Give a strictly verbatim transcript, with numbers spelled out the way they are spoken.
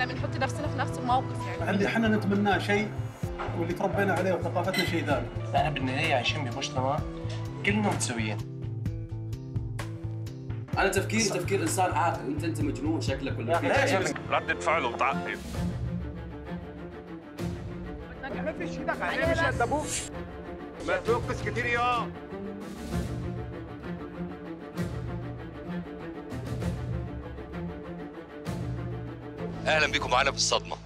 احنا بنحط نفسنا في نفس الموقف يعني. اللي احنا نتمناه شيء واللي تربينا عليه وثقافتنا شيء ثاني. احنا بالنهايه عايشين بمجتمع كلنا متساويين. انا تفكيري تفكير انسان عاقل، انت انت مجنون شكلك ولا كيف؟ ردة فعله متعقد. ما فيش كده عليه مش هتدبوك. ما توقف كتير يا اهلا بكم معنا في الصدمه.